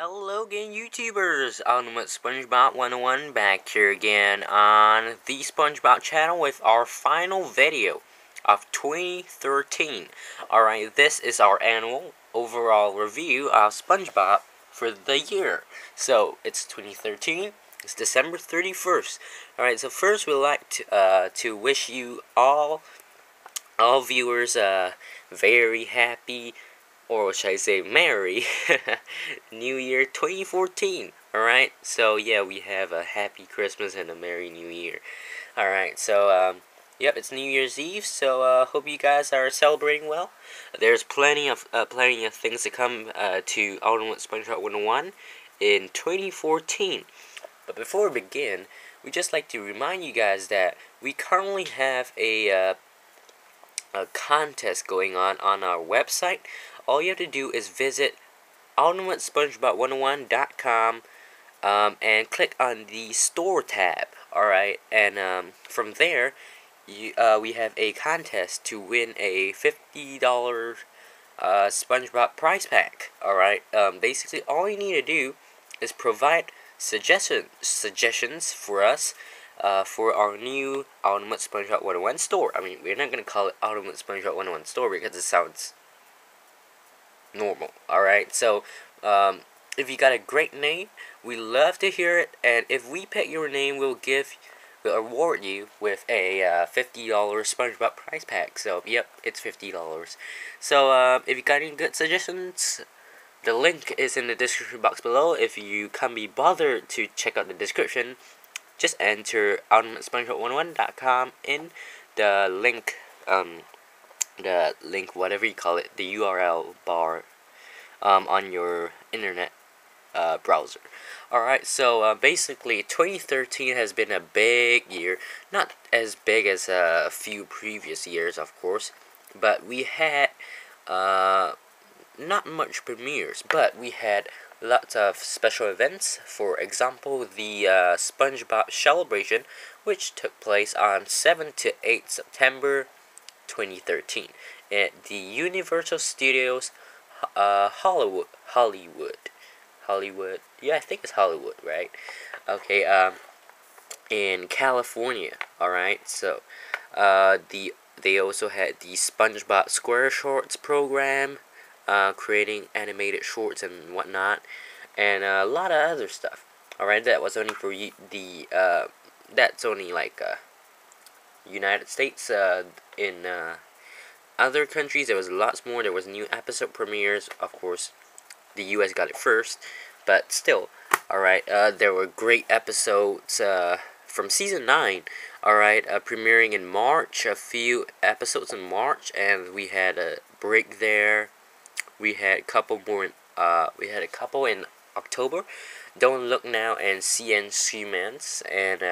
Hello again, YouTubers! Ultimate SpongeBob 101 back here again on the SpongeBob channel with our final video of 2013. Alright, this is our annual overall review of SpongeBob for the year. So, it's 2013. It's December 31st. Alright, so first we'd like to wish you all viewers a very happy, or should I say merry, New Year 2014. Alright, so yeah, we have a happy Christmas and a merry New Year. Alright, so yep, it's New Year's Eve, so hope you guys are celebrating well. There's plenty of things to come to Ultimate SpongeBob 101 in 2014. But before we begin, we just like to remind you guys that we currently have a contest going on our website. All you have to do is visit ultimatespongebob101.com and click on the store tab. Alright, and from there, we have a contest to win a $50 SpongeBob prize pack. Alright, basically all you need to do is provide suggestions for us for our new Ultimate SpongeBob 101 store. I mean, we're not going to call it Ultimate SpongeBob 101 store because it sounds normal. Alright, so if you got a great name, we love to hear it, and if we pick your name, we'll award you with a $50 SpongeBob prize pack. So yep, it's $50. So if you got any good suggestions, the link is in the description box below. If you can't be bothered to check out the description, just enter ultimatespongebob101.com in the link, whatever you call it, the URL bar on your internet browser. Alright, so basically 2013 has been a big year. Not as big as a few previous years, of course, but we had not much premieres, but we had lots of special events. For example, the SpongeBob Celebration, which took place on 7 to 8 September 2013 at the Universal Studios Hollywood. Yeah, I think it's Hollywood, right? Okay, in California. All right, so they also had the SpongeBob Square Shorts program, creating animated shorts and whatnot, and a lot of other stuff. Alright, that was only for that's only like United States. In other countries, there was lots more. There was new episode premieres. Of course, the US got it first, but still. Alright, there were great episodes from season 9. Alright, premiering in March, a few episodes in March, and we had a break there. We had a couple more in, October, Don't Look Now and CN Siemens, and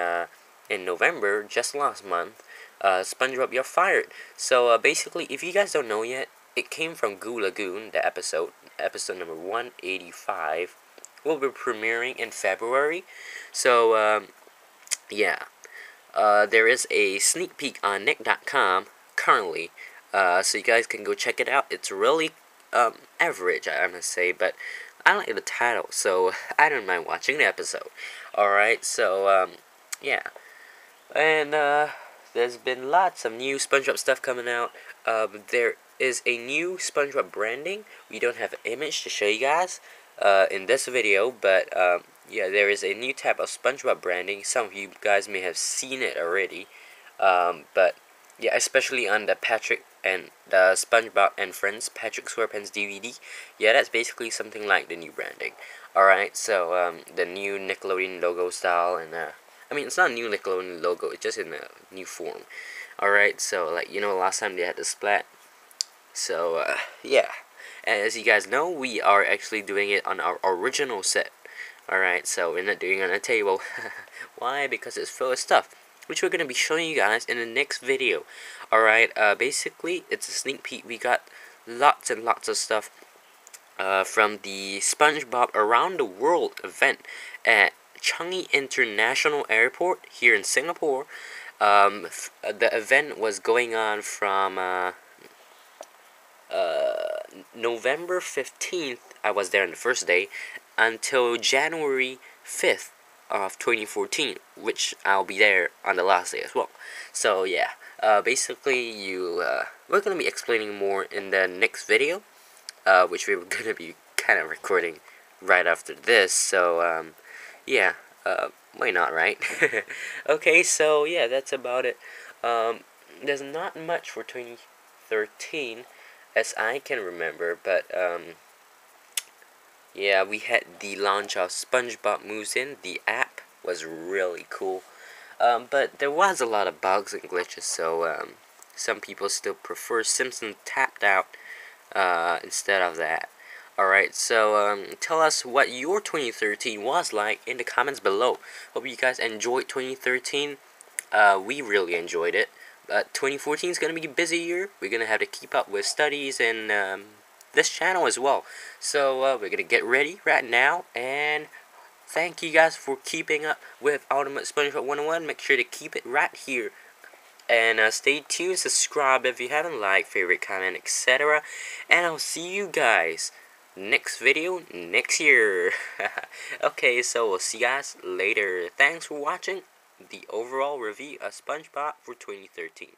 in November, just last month, SpongeBob You're Fired. So basically, if you guys don't know yet, it came from Goo Lagoon, the episode number 185, will be premiering in February. So yeah, there is a sneak peek on Nick.com currently, so you guys can go check it out. It's really average, I must say, but I like the title, so I don't mind watching the episode. Alright, so yeah, and there's been lots of new SpongeBob stuff coming out. There is a new SpongeBob branding. We don't have an image to show you guys in this video, but yeah, there is a new type of SpongeBob branding. Some of you guys may have seen it already, but yeah, especially on the Patrick and the SpongeBob and Friends Patrick SquarePants DVD. Yeah, that's basically something like the new branding. Alright, so the new Nickelodeon logo style, and I mean, it's not a new Nickelodeon logo, it's just in a new form. Alright, so like, you know, last time they had the splat. So yeah, and as you guys know, we are actually doing it on our original set. Alright, so we're not doing it on a table. Why? Because it's full of stuff, which we're going to be showing you guys in the next video. Alright, basically, it's a sneak peek. We got lots and lots of stuff from the SpongeBob Around the World event at Changi International Airport here in Singapore. The event was going on from November 15th, I was there on the first day, until January 5th of 2014, which I'll be there on the last day as well. So yeah, basically we're gonna be explaining more in the next video, which we were gonna be kind of recording right after this. So yeah, why not, right? Okay, so yeah, that's about it. There's not much for 2013 as I can remember, but yeah, we had the launch of SpongeBob Moves In. The app was really cool, but there was a lot of bugs and glitches, so some people still prefer Simpson Tapped Out instead of that. Alright, so tell us what your 2013 was like in the comments below. Hope you guys enjoyed 2013. We really enjoyed it. 2014 is going to be a busy year. We're going to have to keep up with studies and this channel as well. So we're going to get ready right now. And thank you guys for keeping up with Ultimate SpongeBob 101. Make sure to keep it right here. And stay tuned, subscribe if you haven't, liked, favorite, comment, etc. And I'll see you guys next video next year. Okay, so we'll see you guys later. Thanks for watching the overall review of SpongeBob for 2013.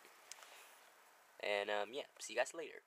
And yeah, see you guys later.